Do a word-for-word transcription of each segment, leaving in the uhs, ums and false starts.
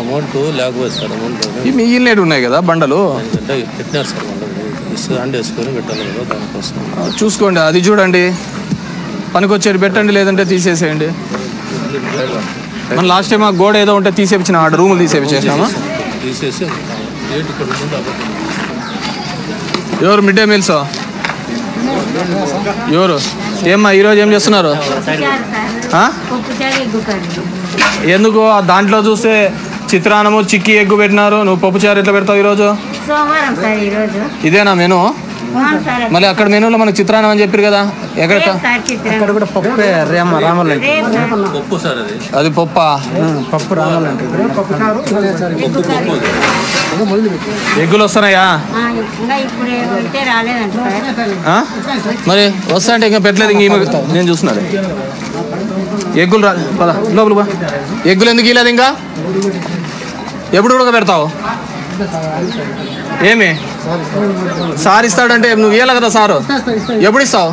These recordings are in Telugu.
అమౌంట్ లేకపోతే సార్ అమౌంట్ మిగిలినవి ఉన్నాయి కదా బండలు అంటే పెట్టినారు సార్ బండలు అండ్ వేసుకొని పెట్టాలి కదా దానికోసం చూసుకోండి అది చూడండి పనికొచ్చేది పెట్టండి లేదంటే తీసేసేయండి మనం లాస్ట్ టైం ఆ గోడ ఏదో ఉంటే తీసేపించిన ఆ రూములు తీసేపించేసామా తీసేసి డేట్ కొడుకుంటా ఎవరు మిడ్ డే మీల్సా ఎవరు ఏమ్మా ఈరోజు ఏం చేస్తున్నారు ఎందుకు దాంట్లో చూస్తే చిత్రాన్నము చిక్కి ఎగ్గు పెట్టినారు నువ్వు పప్పుచారు ఎట్లా పెడతావు ఈరోజు ఇదేనా మెను మళ్ళీ అక్కడ మెనూలో మనకు చిత్రాన్నం అని చెప్పారు కదా ఎక్కడ అది పప్పా పప్పు ఎగ్గులు వస్తున్నాయా మరి వస్తా అంటే ఇంకా పెట్టలేదు ఇంక నేను చూస్తున్నాను ఎగ్గులు రా పదా లోపల బా ఎగ్గులు ఎందుకు ఇవ్వలేదు ఇంకా ఎప్పుడు కూడా పెడతావు ఏమి సార్ ఇస్తాడంటే నువ్వు ఇవ్వాలి కదా సారు ఎప్పుడు ఇస్తావు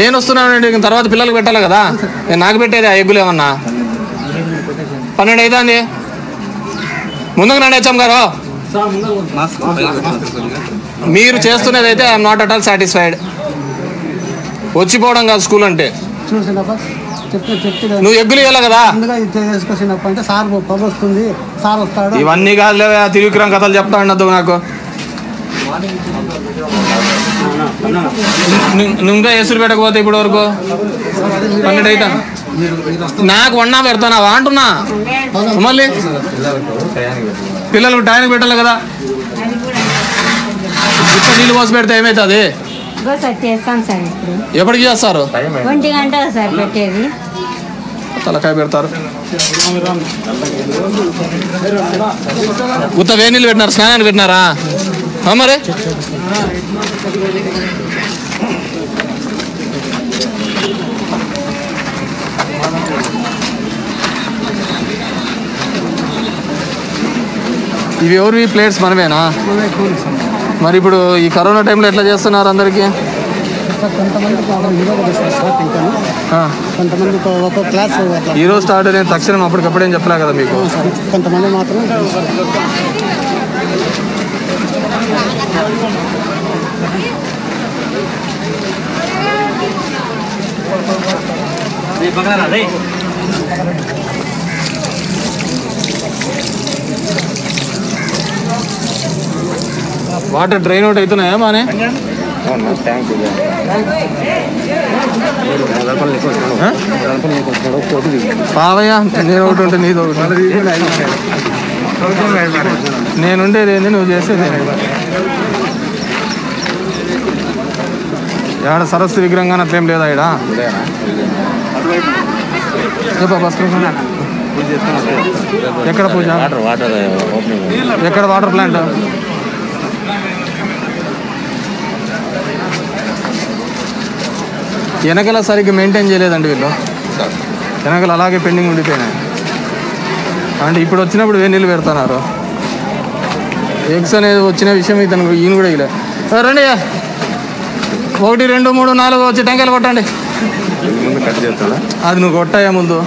నేను వస్తున్నానండి తర్వాత పిల్లలకు పెట్టాలి కదా నేను నాకు పెట్టేది ఆ ఎగ్గులు ఏమన్నా పన్నెండు అవుతా అండి ముందుకు నడిచాం గారు మీరు చేస్తున్నది అయితే I'm not at all satisfied వచ్చిపోవడం కాదు స్కూల్ అంటే నువ్వు ఎగ్గులు ఇవ్వాలి కదా ఇవన్నీ కాదులే త్రివిక్రమ్ కథలు చెప్తా ఉండదు నాకు నువ్వు ఇంకా ఎసురు పెట్టకపోతే ఇప్పటి వరకు పన్నెండు అవుతా నాకు వన్నా పెడతానావా అంటున్నా మళ్ళీ పిల్లలకు టైంకి పెట్టాలి కదా ఇప్పుడు నీళ్ళు పోసి పెడితే ఏమవుతుంది ఎప్పటికి చేస్తారు తలకాయ పెడతారు ఉత్త వేణీళ్ళు పెట్టినారు స్నానాన్ని పెట్టినారా మరి ఇవి ఎవరివి ప్లేట్స్ మనమేనా మరి ఇప్పుడు ఈ కరోనా టైంలో ఎట్లా చేస్తున్నారు అందరికీ ఈరోజు స్టార్ట్ నేను తక్షణం అప్పటికప్పుడు ఏం చెప్పలే కదా మీకు కొంతమంది మాత్రం వాటర్ డ్రైన్ అవుట్ అవుతున్నాయా మానే పావయ్యా నేను ఒకటి ఉంటే నీది ఒకటి నేనుండేది ఏంది నువ్వు చేసేది ఏడ సరస్సు విగ్రహంగా అట్లేం లేదా ఇక్కడ ఎక్కడ పూజ ఎక్కడ వాటర్ ప్లాంట్ వెనకలా సరిగ్గా మెయింటైన్ చేయలేదండి వీళ్ళు వెనకలు అలాగే పెండింగ్ ఉండిపోయినాయి అంటే ఇప్పుడు వచ్చినప్పుడు వేడి నీళ్ళు పెడతారు ఎగ్స్ అనేది వచ్చిన విషయం ఇతను ఈయన కూడా ఇలా రండి ఒకటి రెండు మూడు నాలుగు వచ్చి టెంకాయలు కొట్టండి అది నువ్వు కొట్టాయా ముందు